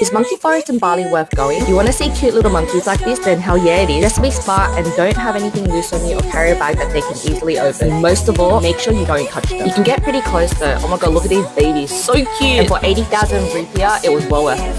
Is Monkey Forest in Bali worth going? You want to see cute little monkeys like this? Then hell yeah it is. Just be smart and don't have anything loose on you or carry a bag that they can easily open. Most of all, make sure you don't touch them. You can get pretty close though. Oh my god, look at these babies. So cute. And for 80,000 rupiah, it was well worth it.